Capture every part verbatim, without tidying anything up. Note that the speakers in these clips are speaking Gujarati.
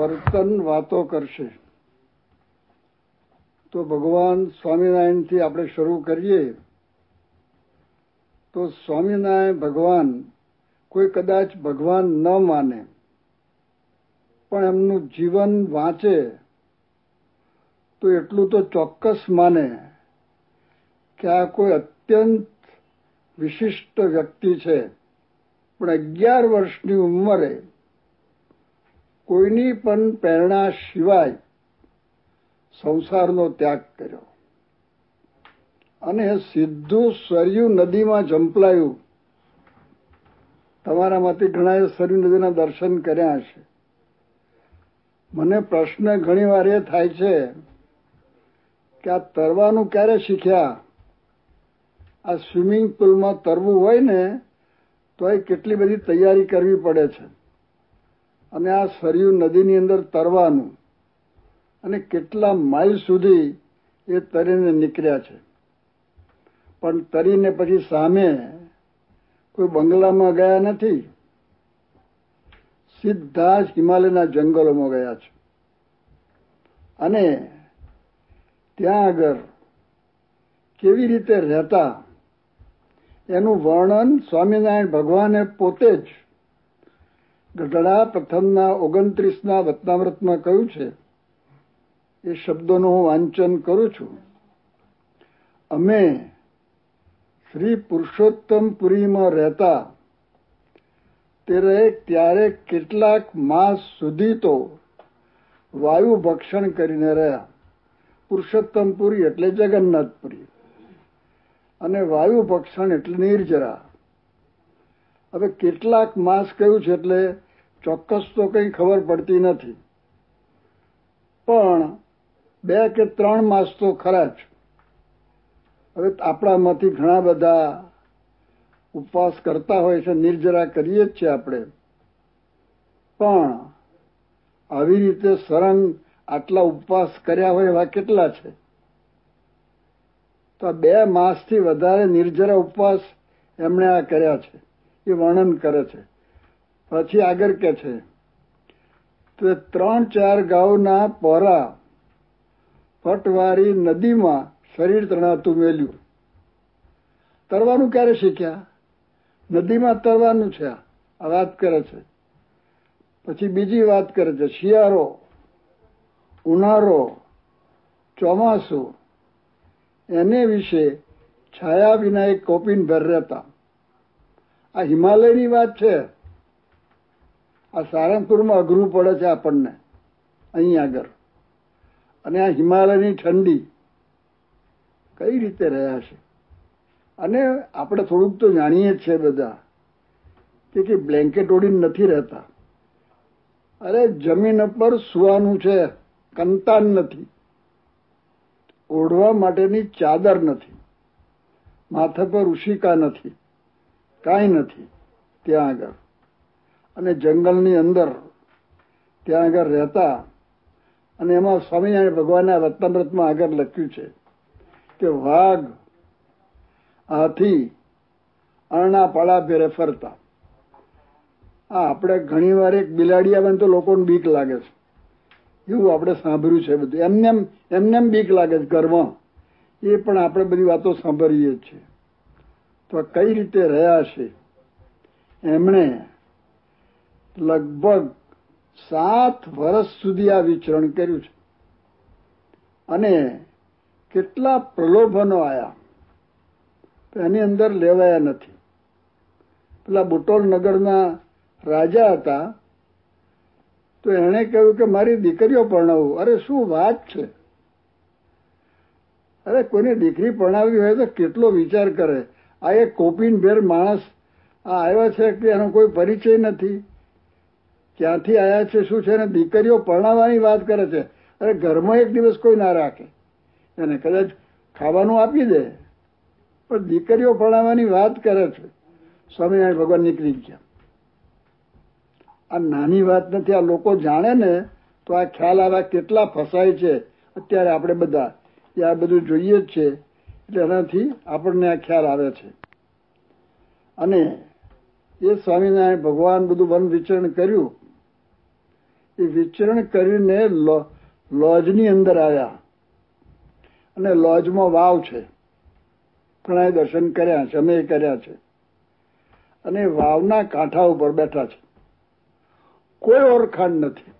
વર્તન વાતો કરશે. તો ભગવાન સ્વામિનારાયણથી આપણે શરૂ કરીએ તો સ્વામિનારાયણ ભગવાન કોઈ કદાચ ભગવાન ન માને પણ એમનું જીવન વાંચે તો એટલું તો ચોક્કસ માને કે આ કોઈ અત્યંત વિશિષ્ટ વ્યક્તિ છે. પણ અગિયાર વર્ષની ઉંમરે કોઈની પણ પ્રેરણા સિવાય સંસારનો ત્યાગ કર્યો અને સીધું સરયુ નદીમાં ઝંપલાયું. તમારામાંથી ઘણાએ સરયુ નદીના દર્શન કર્યા હશે. મને પ્રશ્ન ઘણી વાર એ થાય છે કે આ તરવાનું ક્યારે શીખ્યા? આ સ્વિમિંગ પુલમાં તરવું હોય ને તો એ કેટલી બધી તૈયારી કરવી પડે છે અને આ સરયુ નદીની અંદર તરવાનું અને કેટલા માઇલ સુધી એ તરીને નીકળ્યા છે. પણ તરીને પછી સામે કોઈ બંગલામાં ગયા નથી, સીધા જ હિમાલયના જંગલોમાં ગયા છે અને ત્યાં આગળ કેવી રીતે રહેતા એનું વર્ણન સ્વામિનારાયણ ભગવાને પોતે જ ગઢડા પ્રથમના ઓગણત્રીસના વતનામૃતમાં કહ્યું છે. એ શબ્દોનું હું વાંચન કરું છું. અમે શ્રી પુરુષોત્તમપુરીમાં રહેતા ત્યારે ત્યારે કેટલાક માસ સુધી તો વાયુ ભક્ષણ કરીને રહ્યા. પુરુષોત્તમપુરી એટલે જગન્નાથપુરી અને વાયુ ભક્ષણ એટલે નિર્જરા. હવે કેટલાક માસ કહ્યું છે એટલે ચોક્કસ તો કંઈ ખબર પડતી નથી પણ બે કે ત્રણ માસ તો ખરા જ. હવે આપણામાંથી ઘણા બધા ઉપવાસ કરતા હોય છે, નિર્જરા કરીએ જ છે આપણે, પણ આવી રીતે સરંગ આટલા ઉપવાસ કર્યા હોય એવા કેટલા છે? તો આ બે માસથી વધારે નિર્જરા ઉપવાસ એમણે આ કર્યા છે એ વર્ણન કરે છે. પછી આગળ કે છે તે ત્રણ ચાર ગાઉના પોરા પટવારી નદીમાં શરીર તણાતું મેલ્યું. તરવાનું ક્યારે શીખ્યા? નદીમાં તરવાનું છે આ વાત કરે છે. પછી બીજી વાત કરે છે શિયાળો, ઉનાળો, ચોમાસું એને વિશે છાયા વિના એક કોપીન ભર રહેતા. આ હિમાલયની વાત છે. આ સારંગપુરમાં અઘરું પડે છે આપણને અહીં આગળ, અને આ હિમાલયની ઠંડી કઈ રીતે રહ્યા છે. અને આપણે થોડુંક તો જાણીએ છીએ બધા કે કે બ્લેન્કેટ ઓઢીને નથી રહેતા. અરે જમીન પર સૂવાનું છે, કંતાન નથી, ઓઢવા માટેની ચાદર નથી, માથા પર ઉશિકા નથી, કાંઈ નથી ત્યાં આગળ. અને જંગલની અંદર ત્યાં આગળ રહેતા અને એમાં સ્વામિનારાયણ ભગવાને આ વતનામૃતમાં આગળ લખ્યું છે કે વાઘ, હાથી અરણા પાળા ભેરે ફરતા. આ આપણે ઘણી વાર એક બિલાડી આવે તો લોકોને બીક લાગે છે એવું આપણે સાંભળ્યું છે બધું. એમને એમ એમને એમ બીક લાગે છે ઘરમાં, એ પણ આપણે બધી વાતો સાંભળીએ છીએ. તો કઈ રીતે રહ્યા છે? એમણે લગભગ સાત વર્ષ સુધી આ વિચરણ કર્યું છે અને કેટલા પ્રલોભનો આવ્યા એની અંદર લેવાયા નથી. પેલા બુટોલ નગરના રાજા હતા તો એણે કહ્યું કે મારી દીકરીઓ પરણાવું. અરે શું વાત છે! અરે કોઈને દીકરી પરણાવી હોય તો કેટલો વિચાર કરે. આ એક કોપીનભેર માણસ આ આવ્યા છે કે એનો કોઈ પરિચય નથી, ક્યાંથી આવ્યા છે, શું છે, અને દીકરીઓ પરણાવવાની વાત કરે છે. અરે ઘરમાં એક દિવસ કોઈ ના રાખે, એને કદાચ ખાવાનું આપી દે, પણ દીકરીઓ પરણાવવાની વાત કરે છે. સ્વામિનારાયણ ભગવાન નીકળી ગયા. આ નાની વાત નથી. આ લોકો જાણે ને તો આ ખ્યાલ આવે કેટલા ફસાય છે. અત્યારે આપણે બધા એ આ બધું જોઈએ જ છે એટલે એનાથી આપણને આ ખ્યાલ આવે છે. અને એ સ્વામિનારાયણ ભગવાન બધું વન વિચરણ કર્યું विचरण કરીને લોજની અંદર આવ્યા અને લોજમાં વાવ છે, ઘણાએ દર્શન કર્યા છે, અમે કર્યા છે, અને વાવના કાંઠા ઉપર બેઠા છે. કોઈ ઓળખાણ નથી,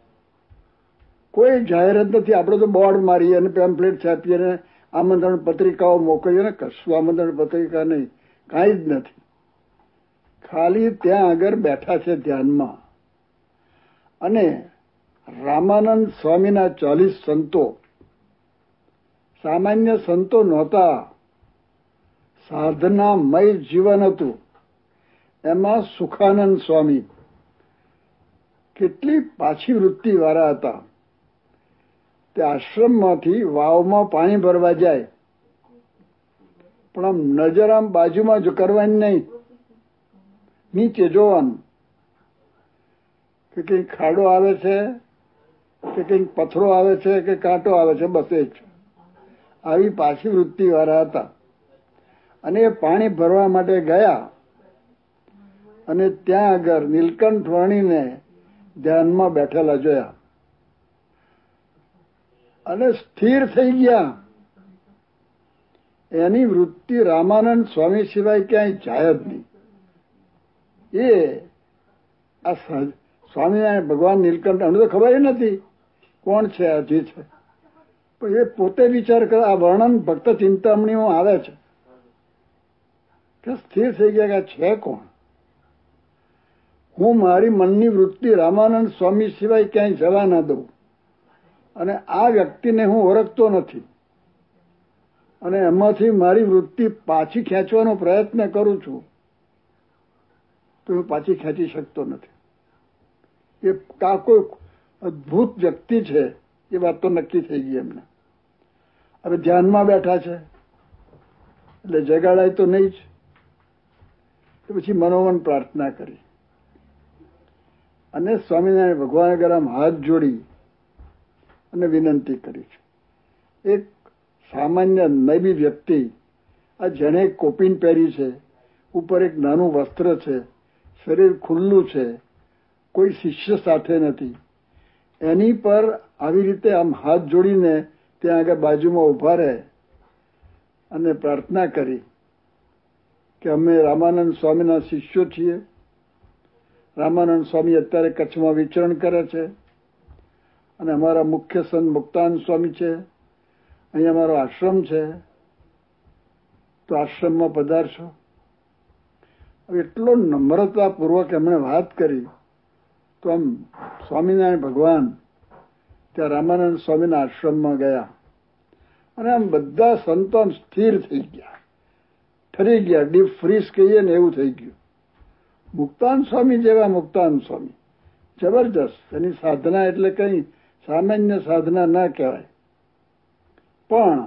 કોઈ જાહેરાત નથી. આપણે તો બોર્ડ મારીએ અને પેમ્પલેટ છાપીએ અને આમંત્રણ પત્રિકાઓ મોકલીએ ને કશું આમંત્રણ પત્રિકા નહીં, કાંઈ જ નથી. ખાલી ત્યાં આગળ બેઠા છે ધ્યાનમાં. અને રામાનંદ સ્વામીના ચાલીસ સંતો, સામાન્ય સંતો નહોતા, સાધનામય જીવન હતું. એમાં સુખાનંદ સ્વામી કેટલી પાછી વૃત્તિ વાળા હતા. તે આશ્રમમાંથી વાવમાં પાણી ભરવા જાય, પણ આમ નજર આમ બાજુમાં જો કરવાની નહીં, નીચે જોવાનું કે કંઈક ખાડો આવે છે કે કંઈક પથરો આવે છે કે કાંટો આવે છે, બસ એ જ. આવી પાછી વૃત્તિ વાળા હતા. અને એ પાણી ભરવા માટે ગયા અને ત્યાં આગળ નીલકંઠ વર્ણીને ધ્યાનમાં બેઠેલા જોયા અને સ્થિર થઈ ગયા. એની વૃત્તિ રામાનંદ સ્વામી સિવાય ક્યાંય જાય જ નહીં. એ આ સ્વામિનારાયણ ભગવાન નીલકંઠ, અમને તો ખબર નથી કોણ છે, હજી છે, પણ એ પોતે વિચાર કરે. આ વર્ણન ભક્ત ચિંતામણીમાં આવે છે કે સ્થિર થઈ ગયા કે છે કોણ? હું મારી મનની વૃત્તિ રામાનંદ સ્વામી સિવાય ક્યાંય જવા ના દઉં, અને આ વ્યક્તિને હું ઓળખતો નથી, અને એમાંથી મારી વૃત્તિ પાછી ખેંચવાનો પ્રયત્ન કરું છું, તો હું પાછી ખેંચી શકતો નથી. એ કા કોઈ અદભુત વ્યક્તિ છે, એ વાત તો નક્કી થઈ ગઈ એમને. હવે ધ્યાનમાં બેઠા છે એટલે જગાડાય તો નહીં જ. પછી મનોમન પ્રાર્થના કરી અને સ્વામિનારાયણ ભગવાન આગળ આમ હાથ જોડી અને વિનંતી કરી છે. એક સામાન્ય નવી વ્યક્તિ, આ જેણે કોપીન પહેરી છે, ઉપર એક નાનું વસ્ત્ર છે, શરીર ખુલ્લું છે, કોઈ શિષ્ય સાથે નથી, એની પર આવી રીતે આમ હાથ જોડીને ત્યાં આગળ બાજુમાં ઊભા રહે અને પ્રાર્થના કરી કે અમે રામાનંદ સ્વામીના શિષ્યો છીએ. રામાનંદ સ્વામી અત્યારે કચ્છમાં વિચરણ કરે છે અને અમારા મુખ્ય સંત મુક્તાનંદ સ્વામી છે, અહીંયા અમારો આશ્રમ છે, તો આશ્રમમાં પધારશો. એટલો નમ્રતાપૂર્વક એમણે વાત કરી. તો આમ સ્વામિનારાયણ ભગવાન ત્યાં રામાનંદ સ્વામીના આશ્રમમાં ગયા અને આમ બધા સંતો આમ સ્થિર થઈ ગયા, ઠરી ગયા, ડીપ ફ્રીઝ કહીએ ને એવું થઈ ગયું. મુક્તાનંદ સ્વામી જેવા મુક્તાનંદ સ્વામી, જબરજસ્ત. એની સાધના એટલે કંઈ સામાન્ય સાધના ના કહેવાય, પણ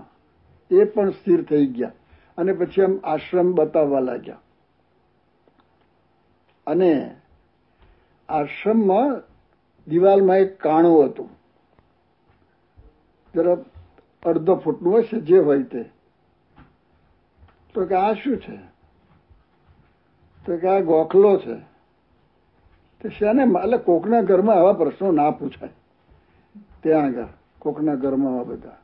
એ પણ સ્થિર થઈ ગયા અને પછી આમ આશ્રમ બતાવવા લાગ્યા. અને આશ્રમમાં દિવાલમાં એક કાણું હતું, જરા અડધો ફૂટનું હશે જે હોય તે. તો કે આ શું છે? તો કે આ ગોખલો છે. તો શાને, એટલે કોકના ઘરમાં આવા પ્રશ્નો ના પૂછાય. ત્યાં આગળ કોકના ઘરમાં આવા બધા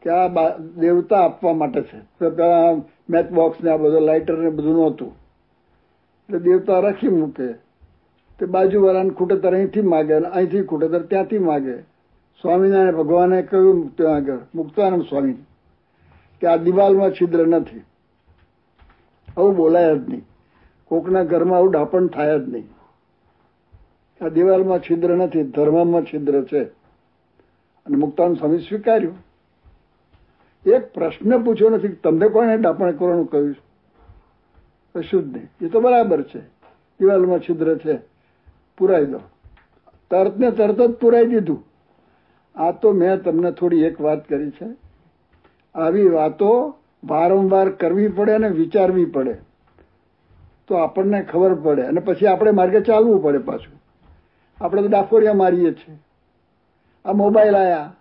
કે આ દેવતા આપવા માટે છે. તો પેલા મેચ બોક્સ ને આ બધું, લાઇટર ને બધું નહોતું, એટલે દેવતા રાખી મૂકે. તે બાજુવાળાને ખૂટેતર અહીંથી માગે, અહીંથી ખૂટેતર ત્યાંથી માગે. સ્વામિનારાયણ ભગવાને કહ્યું ત્યાં આગળ મુક્તાનંદ સ્વામી કે આ દિવાલમાં છિદ્ર નથી. આવું બોલાય જ નહીં, કોકના ઘરમાં આવું ડાપણ થાય જ નહીં. આ દિવાલમાં છિદ્ર નથી, ધર્મમાં છિદ્ર છે. અને મુક્તાનંદ સ્વામી સ્વીકાર્યું. એક પ્રશ્ન પૂછ્યો નથી, તમને કોને ડાપણ કરવાનું કહ્યું? કશું જ નહીં. એ તો બરાબર છે, દિવાલમાં છિદ્ર છે, પુરાઈ દો. તરત ને તરત જ પુરાઈ દીધું. આ તો મેં તમને થોડી એક વાત કરી છે. આવી વાતો વારંવાર કરવી પડે અને વિચારવી પડે તો આપણને ખબર પડે, અને પછી આપણે માર્ગે ચાલવું પડે. પાછું આપણે તો ડાફોરિયા મારીએ છીએ. આ મોબાઈલ આવ્યા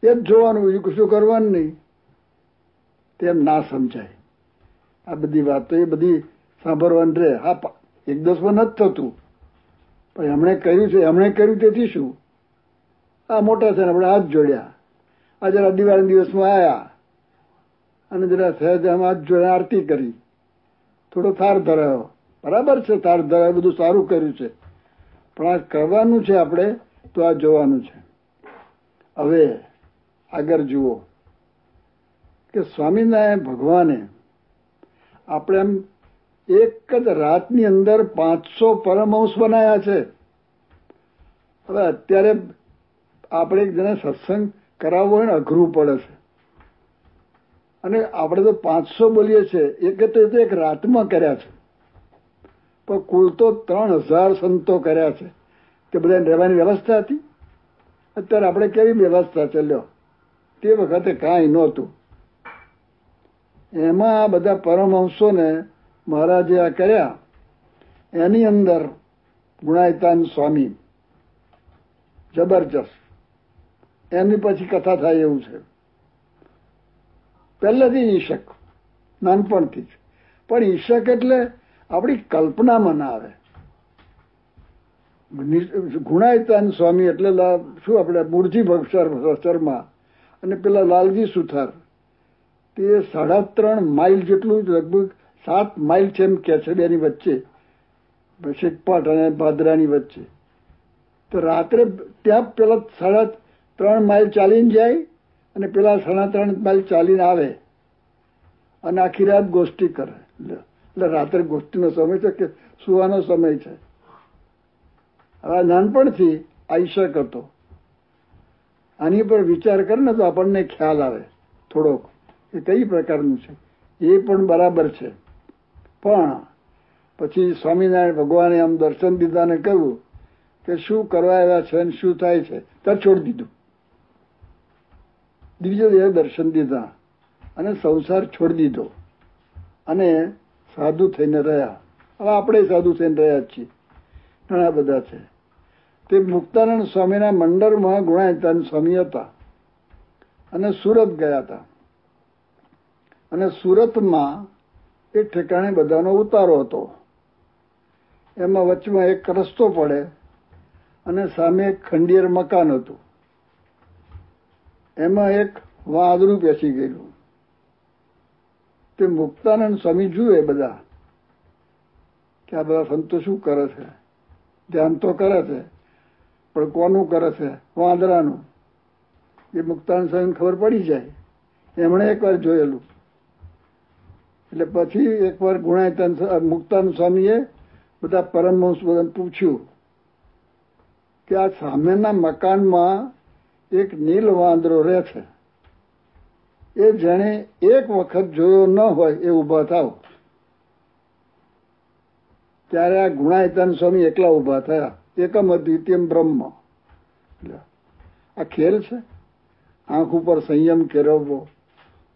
એ જ જોવાનું, બીજું કશું કરવાનું નહીં. તેમ ના સમજાય આ બધી વાતો, એ બધી સાંભળવાની રહે. હા, એક દસમાં નથી થતું, પણ એમણે કર્યું છે, એમણે કર્યું તેથી શું? આ મોટા છે ને આપણે હાથ જોડ્યા, આ જરા દિવાળી દિવસમાં આવ્યા અને જરા સહેજ આમ હાથ જોડ્યા, આરતી કરી, થોડો થાર ધરાયો, બરાબર છે, થાર ધરાયો, બધું સારું કર્યું છે, પણ આ કરવાનું છે આપણે તો આ જોવાનું છે. હવે આગળ જુઓ કે સ્વામિનારાયણ ભગવાને આપણે એમ એક જ રાતની અંદર પાંચસો પરમહંસ બનાવ્યા છે. હવે અત્યારે આપણે એક જણા સત્સંગ કરાવવો હોય ને અઘરું પડે છે, અને આપણે તો પાંચસો બોલીએ છીએ, એક તો એક રાતમાં કર્યા છે, પણ કુલ તો ત્રણ હજાર સંતો કર્યા છે. તે બધાને રહેવાની વ્યવસ્થા હતી? અત્યારે આપણે કેવી વ્યવસ્થા ચાલ્યો, તે વખતે કાંઈ નહોતું. એમાં આ બધા પરમહંસોને મહારાજે આ કર્યા. એની અંદર ગુણાતીતાનંદ સ્વામી જબરજસ્ત, એની પછી કથા થાય એવું છે, પહેલેથી ઈશક, નાનપણથી જ. પણ ઈશક એટલે આપણી કલ્પનામાં ના આવે. ગુણાતીતાનંદ સ્વામી એટલે શું, આપણે મૂળજી ભગત શર્મા અને પેલા લાલજી સુથાર, તે સાડા ત્રણ માઇલ જેટલું, લગભગ સાત માઇલ છે એમ કે છે, બેની વચ્ચે, શેખપાટ અને ભાદરાની વચ્ચે. તો રાત્રે ત્યાં પેલા સાડા ત્રણ માઇલ ચાલીને જાય અને પેલા સાડા ત્રણ માઇલ ચાલીને આવે, અને આખી રાત ગોષ્ઠી કરે. એટલે રાત્રે ગોષ્ઠીનો સમય છે કે સુવાનો સમય છે. હવે નાનપણથી આઈશક હતો, આની પર વિચાર કરે ને તો આપણને ખ્યાલ આવે થોડોક કે કઈ પ્રકારનું છે. એ પણ બરાબર છે. પણ પછી સ્વામિનારાયણ ભગવાને આમ દર્શન દીધા ને કહ્યું કે શું કરવા આવ્યા છે ને શું થાય છે, ત્યારે છોડી દીધું. બીજો દેહ દર્શન દીધા અને સંસાર છોડી દીધો અને સાધુ થઈને રહ્યા. હવે આપણે સાધુ થઈને રહ્યા છીએ, ઘણા બધા છે. તે મુક્તાનંદ સ્વામીના મંડળમાં ગુણાતીતાનંદ સ્વામી હતા અને સુરત ગયા હતા, અને સુરતમાં એ ઠેકાણે બધાનો ઉતારો હતો. એમાં વચમાં એક રસ્તો પડે અને સામે એક ખંડિયર મકાન હતું, એમાં એક વાંદરું બેસી ગયેલું. તે મુક્તાનંદ સ્વામી જુએ બધા કે આ બધા સંતો શું કરે છે, ધ્યાન તો કરે છે પણ કોનું કરે છે? વાંદરાનું. એ મુક્તાનંદ સ્વામીને ખબર પડી જાય, એમણે એકવાર જોયેલું. એટલે પછી એકવાર ગુણાતીતાનંદ મુક્તાનંદ સ્વામીએ બધા પરમહંસ બધાને પૂછ્યું કે આ સામેના મકાનમાં એક નીલ વાંદરો રહે છે, એ જેણે એક વખત જોયો ન હોય એ ઊભા થાવ. ત્યારે આ ગુણાતીતાનંદ સ્વામી એકલા ઊભા થયા, એકમ અદ્વિતીયમ બ્રહ્મ. એટલે આ ખેલ છે, આંખ ઉપર સંયમ કેળવવો.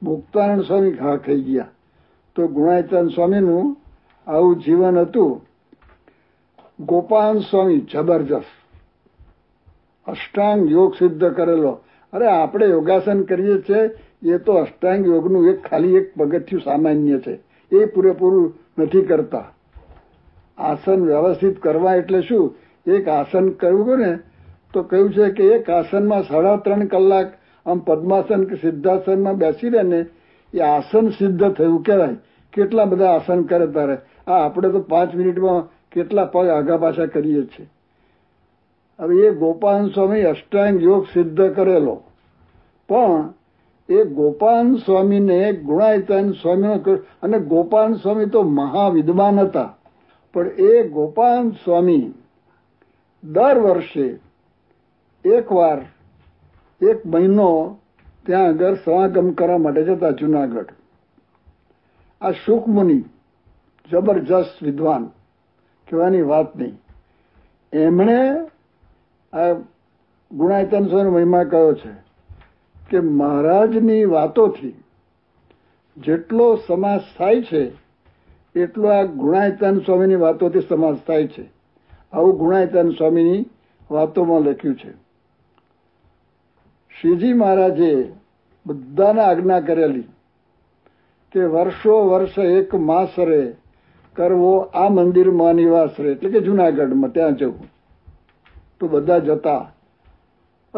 મુક્તાનંદ સ્વામી ઘા ખાઈ ગયા. તો ગુણાતીતાનંદ સ્વામીનું આવું જીવન હતું. ગોપાનંદ સ્વામી જબરજસ્ત અષ્ટાંગ યોગ સિદ્ધ કરેલો. અરે આપણે યોગાસન કરીએ છીએ, એ તો અષ્ટાંગ યોગનું એક ખાલી એક પગથિયું સામાન્ય છે, એ પૂરેપૂરું નથી કરતા. આસન વ્યવસ્થિત કરવા એટલે શું, એક આસન કરવું ને તો કહ્યું છે કે એક આસનમાં સાડા ત્રણ કલાક આમ પદ્માસન કે સિદ્ધાસનમાં બેસી રહે ને એ આસન સિદ્ધ થયું કહેવાય. કેટલા બધા આસન કરે તારે. આ આપણે તો પાંચ મિનિટમાં કેટલા પગ આગા પાછા કરીએ છીએ. હવે એ ગોપાનંદ સ્વામી અષ્ટાંગ યોગ સિદ્ધ કરેલો, પણ એ ગોપાનંદ સ્વામીને ગુણાતીતાનંદ સ્વામીનો, અને ગોપાનંદ સ્વામી તો મહાવિદ્વાન હતા, પણ એ ગોપાનંદ સ્વામી દર વર્ષે એકવાર એક મહિનો ત્યાં આગળ સમાગમ કરવા માટે જતા જુનાગઢ. આ શુકમુનિ જબરજસ્ત વિદ્વાન, કહેવાની વાત નહીં. એમણે આ ગુણાતીતાનંદ સ્વામીનો મહિમા કહ્યો છે કે મહારાજની વાતોથી જેટલો સમાસ થાય છે એટલો આ ગુણાતીતાનંદ સ્વામીની વાતોથી સમાસ થાય છે. આવું ગુણાતીતાનંદ સ્વામીની વાતોમાં લખ્યું છે. શ્રીજી મહારાજે બધાને આજ્ઞા કરેલી કે વર્ષો વર્ષ એક માસ રે કરવો આ મંદિરમાં નિવાસ રે, એટલે કે જુનાગઢમાં ત્યાં જવું. तो बधा जता।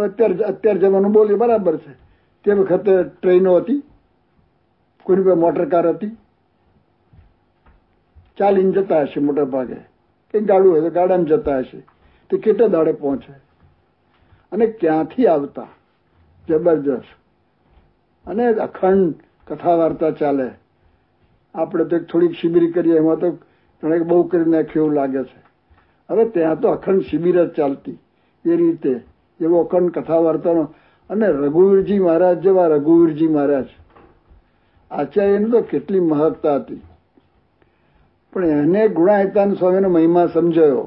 अत्यार अत्यार जमानो बोली बराबर है। ते वक्त ट्रेनों थी, कोई पे मोटर कार थी, चाली जता है मोटा भागे, कहीं गाड़ू है तो गाड़ा में जता है, तो केटा दाड़े पहुंचे अने क्यांथी आवता, जबरदस्त अने अखंड कथा वार्ता चाले। आपणे तो थोड़ी शिबिर करीए एमां तो जणे बहु करी नाख्युं एवुं लागे छे। हवे त्यां तो अखंड शिबिर चालती ए रीते एवो अखंड कथा वार्ता अने रघुवीरजी महाराज जेवा रघुवीरजी महाराज आचार्यने तो केटली महत्ता हती, पण एने गुणातीतानंद स्वामीनो महिमा समजायो।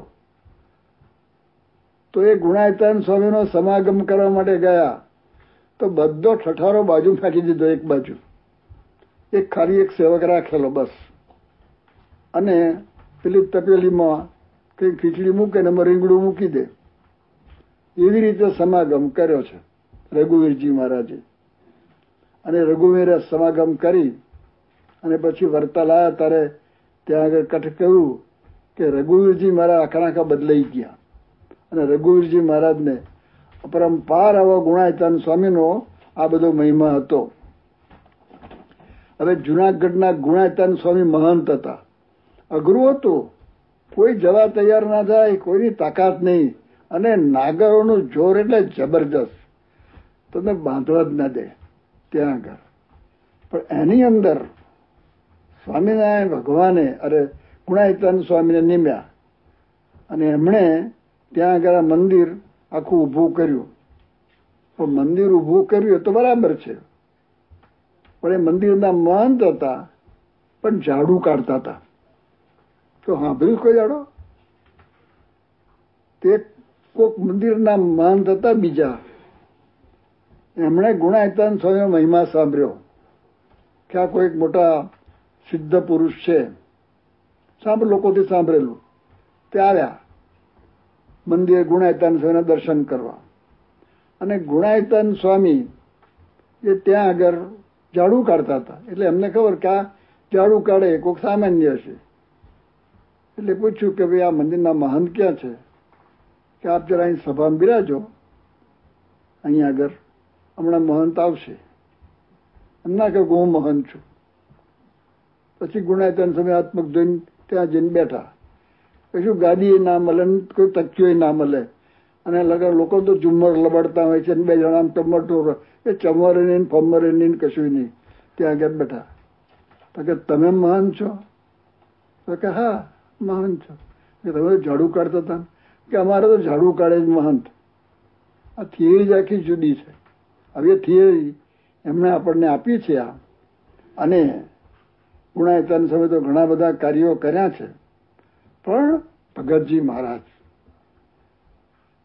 तो ये गुणातीतानंद स्वामीनो समागम करवा माटे गया तो बधो ठठारो बाजू फाकी दीधो, एक बाजू एक खाली एक सेवक राखेलो बस, अने पेली तपेली में कई खीचड़ी मूके ने मरींगडू मूकी दे, एवी रीते समागम कर्यो छे रघुवीरजी महाराजे। अने रघुवीरे समागम करी अने पछी वर्ताल आया त्यारे त्यां आगे कठ कह्युं के रघुवीरजी महाराज आखा आखा बदलाई गया। रघुवीरजी महाराज ने अपरंपार आवा गुणातीतानंद स्वामीनो आ बधो महिमा हतो। हवे जूनागढ़ना गुणातीतानंद स्वामी महंत हता, अघरू हतुं, कोई जवा तैयार ना थाय, कोईनी ताकत नहीं, अने नागरोनुं जोर एटले जबरदस्त, तमने बांधवा ज न दे त्यां आगळ। पण एनी अंदर स्वामीनारायण भगवाने अरे गुणातीतानंद स्वामीने निम्या अने एमणे त्यां आगे मंदिर आखू ऊभू कर्यु। मंदिर ऊभू कर्यु तो बराबर है, पण मंदिर ना महंत हता, पण झाड़ू काढता था। तो हाँ भाई कोई झाड़ो ते कोक मंदिर ना महंत हता बीजा, एमणे गुणातीतानंद स्वामीनो महिमा सांभळ्यो के आ कोई एक मोटा सिद्ध पुरुष छे। सब लोकोथी सांभळेलुं ते आव्या मंदिर गुणातीतानंद स्वामी दर्शन करवा। अने गुणातीतानंद स्वामी ये त्यां आगर झाड़ू काढता था, एटले अमने खबर के आ झाड़ू काढे कोई सामान्य हशे। एटले पूछ्युं के भाई आ मंदिरना महंत क्यां छे, के आप जरा अहीं सभामां बिराजो, अहीं आगर हमणां महंत आवशे। एमना कह्युं के हुं महंत छुं। पछी गुणातीतानंद स्वामी आत्मक जोईने त्यां जईने बेठा, कशु गादी ना मले, कोई तकियो ना मले, अने लगे लोको तो झूमर लबड़ता होय छे, बे जणा टमटो ए चमरे ने फमरे ने कशु नहीं। त्यां आगे बैठा तो के तमे महान छो, तो के हाँ महान छो, के तमे झाड़ू काढता था, के अमारे तो झाड़ू काढे ज महंत। आ थियरी आखी जुदी छे। हवे थियरी एमणे आपणे आपी छे। आ अने गुणातीतानंद स्वामी तो घणा बधा कार्यो कर्या छे, पर भगतजी महाराज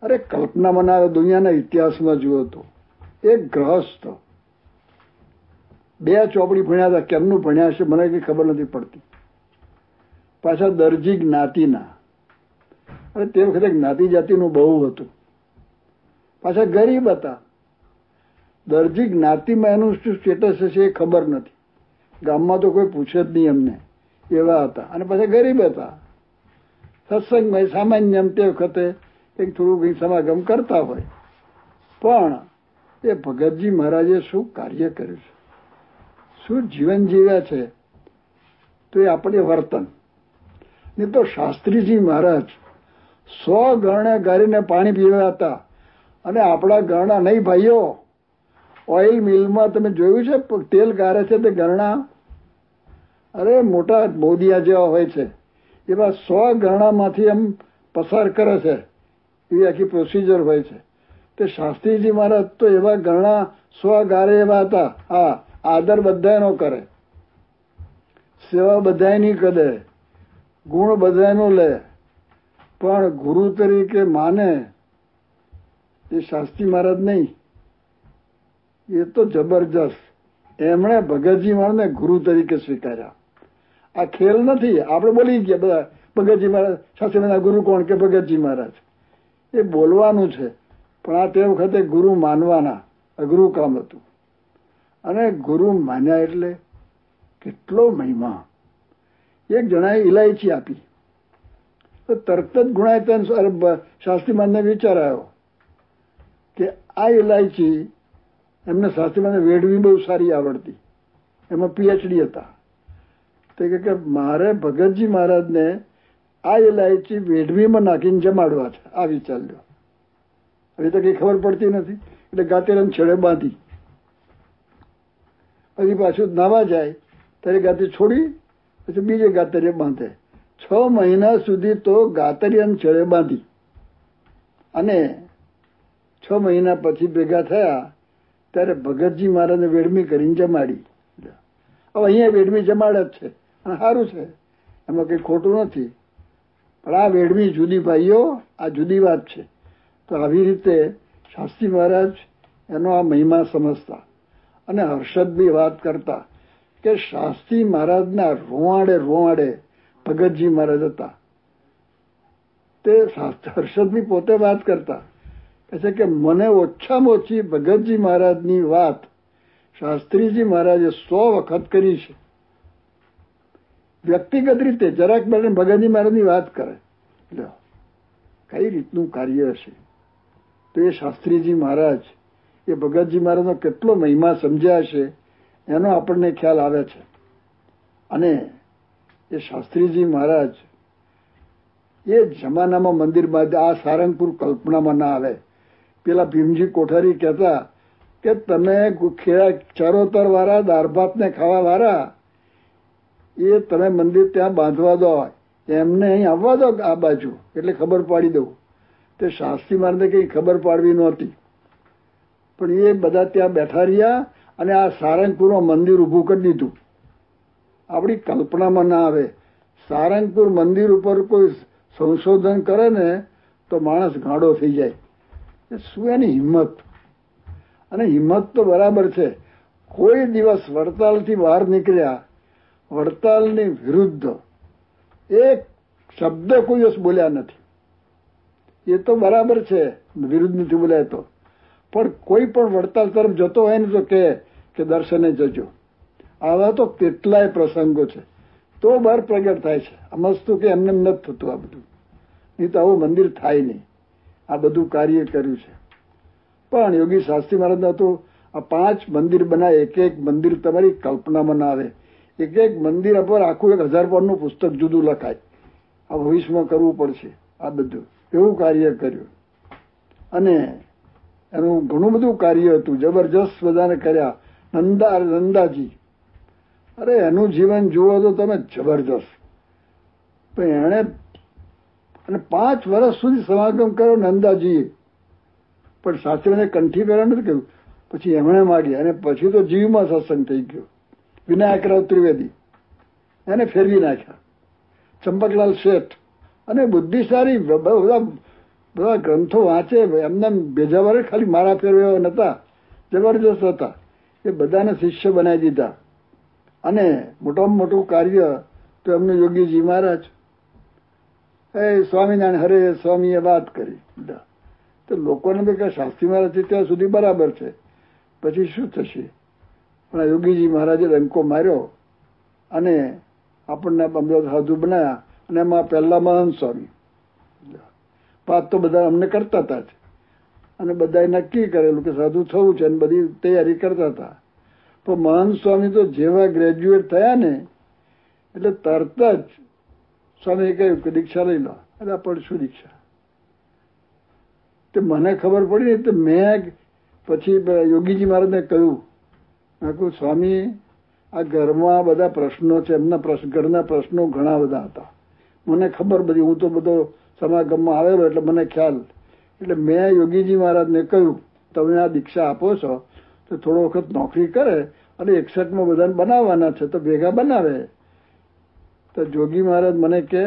अरे कल्पना मना दुनियाना इतिहास में जुओ तो एक गृहस्थ बे चौपड़ी भण्या था, केमनु भण्या हशे मने कई खबर नहीं पड़ती, पाछा दर्जी ज्ञातिना। अरे ते वखते ज्ञाति जातिनुं बहु हतुं, पाछा गरीब हता। दर्जी ज्ञाति में एनुं शुं स्टेटस हशे ए खबर नथी, गाममां तो कोई पूछे ज नहीं एमने, एवा हता। अने पाछा गरीब हता। सत्संग में सामान्य ते वखते एक थोड़ू कहीं समागम करता होय, पण ए भगतजी महाराजे शू कार्य कर्युं छे, शू जीवन जीव्या छे, तो ये अपने वर्तन नहीं तो शास्त्रीजी महाराज सौ गरणे गारीने पाणी पीवा हता अने आपड़ा गरना नहीं भाईओ। ऑइल मिल में तमे जोयुं छे तेल गारे छे ते गरना अरे मोटा मोदिया जेवा होय छे, एवा सौ गरना मांथी एम पसार करे छे, एवी आखी प्रोसिजर होय छे। ते शास्त्रीजी महाराज तो एवा गरना सौ गारे एवा हता। आ आदर बधायनो करे, सेवा बधायनी करे, गुण बधायनो ले, पण गुरु तरीके माने ये शास्त्री महाराज नहीं। ये तो जबरदस्त एमणे भगतजी महाराजने गुरु तरीके स्वीकार्या। आ खेल नहीं। आपणे बोली गया बधा भगतजी महाराज शास्त्रीना गुरु कोण, के भगतजी महाराज, ये बोलवानुं छे, पण आ ते वखते गुरु मानवाना अघरुं काम हतुं। अने गुरु मान्या एटले केटलो महिमा। एक जणाए इलायची आपी, તો તરત જ ગુણાતીતાનંદ શાસ્ત્રી મહારાજને વિચાર આવ્યો કે આ ઇલાયચી એમને શાસ્ત્રી મહારાજને વેડવી બહુ સારી આવડતી, એમાં પીએચડી હતા. તે કે મારે ભગતજી મહારાજને આ ઇલાયચી વેડવીમાં નાખીને જમાડવા છે. આ વિચાર લ્યો. હવે તો કંઈ ખબર પડતી નથી એટલે ગાતીરાને છેડે બાંધી, પછી પાછું નાવા જાય ત્યારે ગાતી છોડી પછી બીજે ગાતરીએ બાંધે. છ મહિના સુધી તો ગાતરીયાને છેડે બાંધી અને છ મહિના પછી ભેગા થયા ત્યારે ભગતજી મહારાજને વેડમી કરીને જમાડી. હવે અહીંયા વેડમી જમાડે જ છે અને સારું છે, એમાં કંઈ ખોટું નથી. પણ આ વેડમી જુદી ભાઈઓ, આ જુદી વાત છે. તો આવી રીતે શાસ્ત્રી મહારાજ એનો આ મહિમા સમજતા અને હર્ષદની વાત કરતા કે શાસ્ત્રી મહારાજના રોવાડે રોવાડે ભગતજી મહારાજ હતા. તે હર્ષદની પોતે વાત કરતા કહે છે કે મને ઓછામાં ઓછી ભગતજી મહારાજની વાત શાસ્ત્રીજી મહારાજે સો વખત કરી છે. વ્યક્તિગત રીતે જરાક બેઠે ભગતજી મહારાજની વાત કરે એટલે કઈ રીતનું કાર્ય હશે. તો એ શાસ્ત્રીજી મહારાજ એ ભગતજી મહારાજનો કેટલો મહિમા સમજ્યા હશે એનો આપણને ખ્યાલ આવે છે. અને એ શાસ્ત્રીજી મહારાજ એ જમાનામાં મંદિર બાદ આ સારંગપુર કલ્પનામાં ના આવે. પેલા ભીમજી કોઠારી કહેતા કે તમે ખેરા ચરોતરવાળા દારભાતને ખાવાવાળા એ તમે મંદિર ત્યાં બાંધવા દો, એમને અહીં આવવા દો આ બાજુ, એટલે ખબર પાડી દઉં. તે શાસ્ત્રી મહારાજને કંઈ ખબર પાડવી નહોતી, પણ એ બધા ત્યાં બેઠા રહ્યા અને આ સારંગપુરમાં મંદિર ઊભું કરી દીધું. આપણી કલ્પનામાં ના આવે. સારંગપુર મંદિર ઉપર કોઈ સંશોધન કરે ને તો માણસ ગાંડો થઈ જાય. શું એની હિંમત! અને હિંમત તો બરાબર છે. કોઈ દિવસ વડતાલથી બહાર નીકળ્યા, વડતાલની વિરુદ્ધ એક શબ્દ કોઈ દિવસ બોલ્યા નથી. એ તો બરાબર છે, વિરુદ્ધ નથી બોલ્યા તો, પણ કોઈ પણ વડતાલ તરફ જતો હોય ને તો કહે કે દર્શને જજો. આવા તો કેટલાય પ્રસંગો છે તો બહાર પ્રગટ થાય છે. સમજતું કે એમને એમ નથી થતું આ બધું, નહીં તો આવું મંદિર થાય નહીં. આ બધું કાર્ય કર્યું છે. પણ યોગી શાસ્ત્રી મહારાજના તો આ પાંચ મંદિર બનાવે. એક એક મંદિર તમારી કલ્પનામાં ના આવે. એક એક મંદિર પર આખું એક હજાર પાનનું પુસ્તક જુદું લખાય. આ ભવિષ્યમાં કરવું પડશે. આ બધું એવું કાર્ય કર્યું અને એનું ઘણું બધું કાર્ય હતું. જબરજસ્ત બધાને કર્યા. નંદા નંદાજી, અરે એનું જીવન જુઓ તો તમે, જબરજસ્ત. પણ એણે અને પાંચ વર્ષ સુધી સમાગમ કર્યો નંદાજીએ, પણ શાસ્ત્રીને કંઠી પહેરા નથી કહ્યું. પછી એમણે માગ્યા અને પછી તો જીવમાં સત્સંગ થઈ ગયો. વિનાયકરાવ ત્રિવેદી એને ફેરવી નાખ્યા. ચંપકલાલ શેઠ અને બુદ્ધિશાળી બધા બધા ગ્રંથો વાંચે. એમને બીજા વર્ષે ખાલી મારા ફેરવ્યા નહોતા, જબરજસ્ત હતા. એ બધાને શિષ્ય બનાવી દીધા. અને મોટામાં મોટું કાર્ય તો એમનું યોગીજી મહારાજ. એ સ્વામિનારાયણ હરે સ્વામીએ વાત કરી બધા તો લોકોને બી કે શાસ્ત્રી મહારાજથી ત્યાં સુધી બરાબર છે, પછી શું થશે. પણ યોગીજી મહારાજે ડંકો માર્યો અને આપણને અમદાવાદ સાધુ બનાવ્યા. અને એમાં પહેલા મહંત સ્વામી વાત તો બધા અમને કરતા હતા જ. અને બધાએ નક્કી કરેલું કે સાધુ થવું છે અને બધી તૈયારી કરતા હતા. પણ મહંત સ્વામી તો જેવા ગ્રેજ્યુએટ થયા ને એટલે તરત જ સ્વામીએ કહ્યું કે દીક્ષા લઈ લો. એટલે પણ શું દીક્ષા? તે મને ખબર પડી ને તો મેં પછી યોગીજી મહારાજને કહ્યું, મેં કહ્યું સ્વામી આ ઘરમાં બધા પ્રશ્નો છે. એમના પ્રશ્ન ઘરના પ્રશ્નો ઘણા બધા હતા, મને ખબર બધી. હું તો બધો સમાગમમાં આવેલો એટલે મને ખ્યાલ. એટલે મેં યોગીજી મહારાજને કહ્યું તમે આ દીક્ષા આપો છો તો થોડો વખત નોકરી કરે અને એકસઠમાં બધાને બનાવવાના છે તો ભેગા બનાવે. તો જોગી મહારાજ મને કહે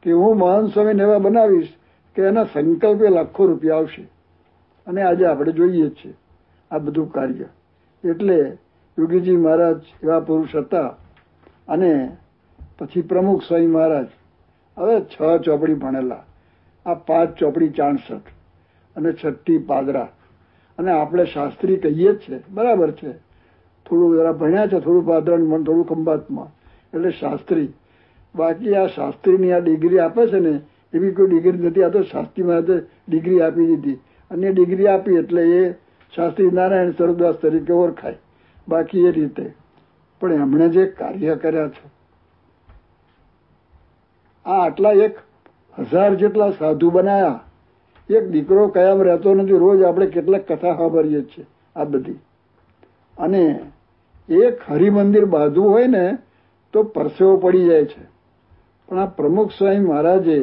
કે હું મહાન સ્વામીને એવા બનાવીશ કે એના સંકલ્પે લાખો રૂપિયા આવશે. અને આજે આપણે જોઈએ છીએ આ બધું કાર્ય. એટલે યોગીજી મહારાજ એવા પુરુષ હતા. અને પછી પ્રમુખ સ્વામી મહારાજ હવે છ ચોપડી ભણેલા, આ પાંચ ચોપડી ચાણસઠ અને છઠ્ઠી પાદરા. અને આપણે શાસ્ત્રી કહીએ જ છે, બરાબર છે. થોડું જરા ભણ્યા છે, થોડું પાદરાનું, થોડું ખંભાતમાં, એટલે શાસ્ત્રી. બાકી આ શાસ્ત્રીની આ ડિગ્રી આપે છે ને એવી કોઈ ડિગ્રી નથી. આ તો શાસ્ત્રી મહારાજે ડિગ્રી આપી દીધી, અને ડિગ્રી આપી એટલે એ શાસ્ત્રી નારાયણ સ્વરૂપદાસ તરીકે ઓળખાય. બાકી એ રીતે પણ એમણે જે કાર્ય કર્યા છે, આ આટલા એક હજાર જેટલા સાધુ બનાયા, એક દીકરો કાયમ રહેતો નથી. રોજ આપણે કેટલાક કથા સાંભળીએ છીએ આ બધી. અને એક હરિમંદિર બાંધવું હોય ને તો પરસેવો પડી જાય છે, પણ આ પ્રમુખ સ્વામી મહારાજે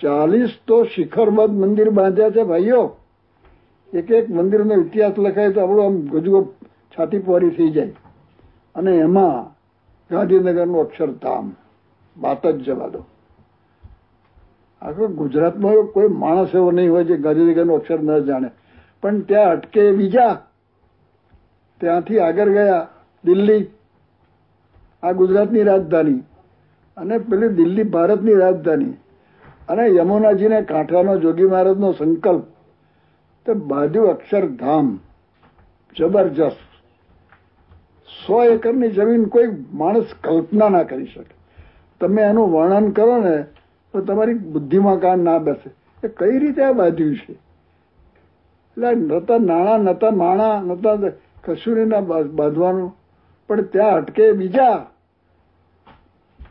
ચાલીસ તો શિખરબદ્ધ મંદિર બાંધ્યા છે ભાઈઓ. એક એક મંદિરનો ઇતિહાસ લખાય તો આપણો આમ ગજવો છાતી પહોળી થઈ જાય. અને એમાં ગાંધીનગરનું અક્ષરધામ વાત જ જવા દો. આખો ગુજરાતમાં કોઈ માણસ એવો નહીં હોય જે ગાંધીનગરનું અક્ષર ન જાણે. પણ ત્યાં અટકે બીજા, ત્યાંથી આગળ ગયા દિલ્હી, આ ગુજરાતની રાજધાની, અને પેલી દિલ્હી ભારતની રાજધાની. અને યમુનાજીને કાંઠાનો જોગી મહારાજનો સંકલ્પ, તે બાજુ અક્ષરધામ જબરજસ્ત. સો એકરની જમીન કોઈ માણસ કલ્પના ના કરી શકે. તમે એનું વર્ણન કરો ને તો તમારી બુદ્ધિમાં કાન ના બેસે, એ કઈ રીતે આ બાંધ્યું છે. એટલે નતા નાણાં, નતા માણા, નતા કશું ના બાંધવાનું, પણ ત્યાં અટકે બીજા.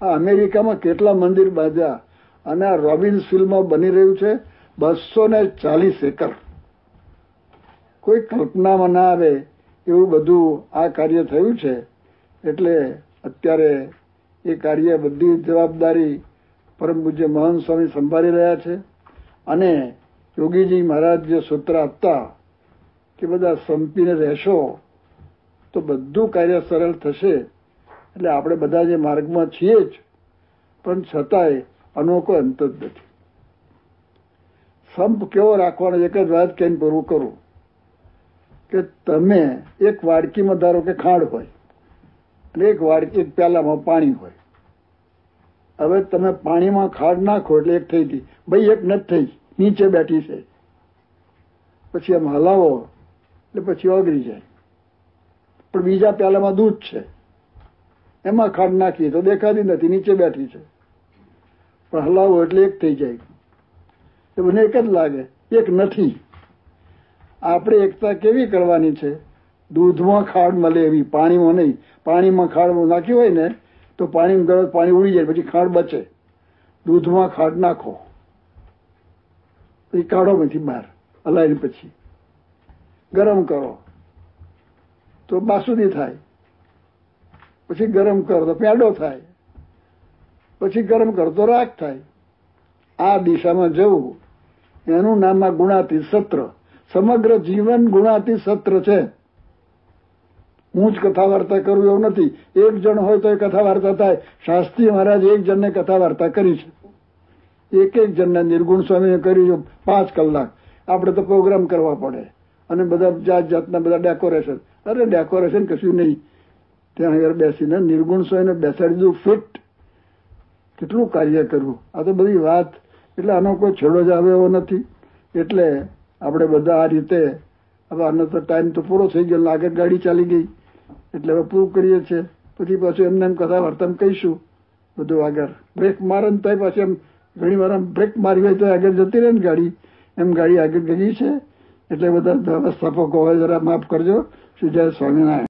આ અમેરિકામાં કેટલા મંદિર બાંધ્યા. અને આ રોબિન્સવિલમાં બની રહ્યું છે બસો ને ચાલીસ એકર. કોઈ કલ્પનામાં ના આવે એવું બધું આ કાર્ય થયું છે. એટલે અત્યારે એ કાર્ય બધી જવાબદારી પરમ પૂજ્ય મહંત સ્વામી સંભાળી રહ્યા છે. અને યોગીજી મહારાજ જે સૂત્ર આપતા કે બધા સંપીને રહેશો તો બધું કાર્ય સરળ થશે. એટલે આપણે બધા જે માર્ગમાં છીએ જ, પણ છતાંય આનો કોઈ અંત જ નથી. સંપ કેવો રાખવાનો એક જ વાત કહીને પૂરું કરું કે તમે એક વાડકીમાં, ધારો કે ખાંડ હોય અને એક વાડકી એક પ્યાલામાં પાણી હોય. હવે તમે પાણીમાં ખાંડ નાખો એટલે એક થઈ ગઈ, ભાઈ એક નથી થઈ, નીચે બેઠી છે. પછી આમ હલાવો એટલે પછી ઓગળી જાય. પણ બીજા પ્યાલામાં દૂધ છે, એમાં ખાંડ નાખીએ તો દેખાતી નથી, નીચે બેઠી છે. પણ હલાવો એટલે એક થઈ જાય. એ મને એક જ લાગે, એક નથી. આપણે એકતા કેવી કરવાની છે? દૂધમાં ખાંડ મળે એવી, પાણીમાં નહીં. પાણીમાં ખાંડ નાખી હોય ને તો પાણી ગરમ, પાણી ઉડી જાય, પછી ખાંડ બચે. દૂધમાં ખાંડ નાખો, પછી કાઢો માંથી બહાર, હલાવીને પછી ગરમ કરો તો બાસુદી થાય, પછી ગરમ કરો તો પેંડો થાય, પછી ગરમ કરો તો રાખ થાય. આ દિશામાં જવું, એનું નામ આ ગુણાતી સત્ર. સમગ્ર જીવન ગુણાતી સત્ર છે. હું જ કથા વાર્તા કરું એવું નથી. એક જણ હોય તો એ કથા વાર્તા થાય. શાસ્ત્રી મહારાજ એક જણને કથા વાર્તા કરી છે, એક એક જણને. નિર્ગુણ સ્વામીએ કર્યું છે પાંચ કલાક. આપણે તો પ્રોગ્રામ કરવા પડે, અને બધા જાત જાતના બધા ડેકોરેશન. અરે ડેકોરેશન કશું નહીં, ત્યાં આગળ બેસીને નિર્ગુણ સ્વામીને બેસાડી દીધું ફિટ. કેટલું કાર્ય કરવું, આ તો બધી વાત. એટલે આનો કોઈ છેડો જ આવે એવો નથી. એટલે આપણે બધા આ રીતે, હવે આનો તો ટાઈમ તો પૂરો થઈ ગયો, આગળ ગાડી ચાલી ગઈ, એટલે હવે પૂરું કરીએ છીએ. પછી પાછું એમને એમ કથા વાર્તા કહીશું બધું આગળ. બ્રેક મારે ને તોય પાછી એમ ઘણી વાર બ્રેક મારી હોય તો આગળ જતી રહે ને ગાડી, એમ ગાડી આગળ ગઈ છે. એટલે બધા વ્યવસ્થાપકો હોય જરા માફ કરજો. શું જય સ્વામિનારાયણ.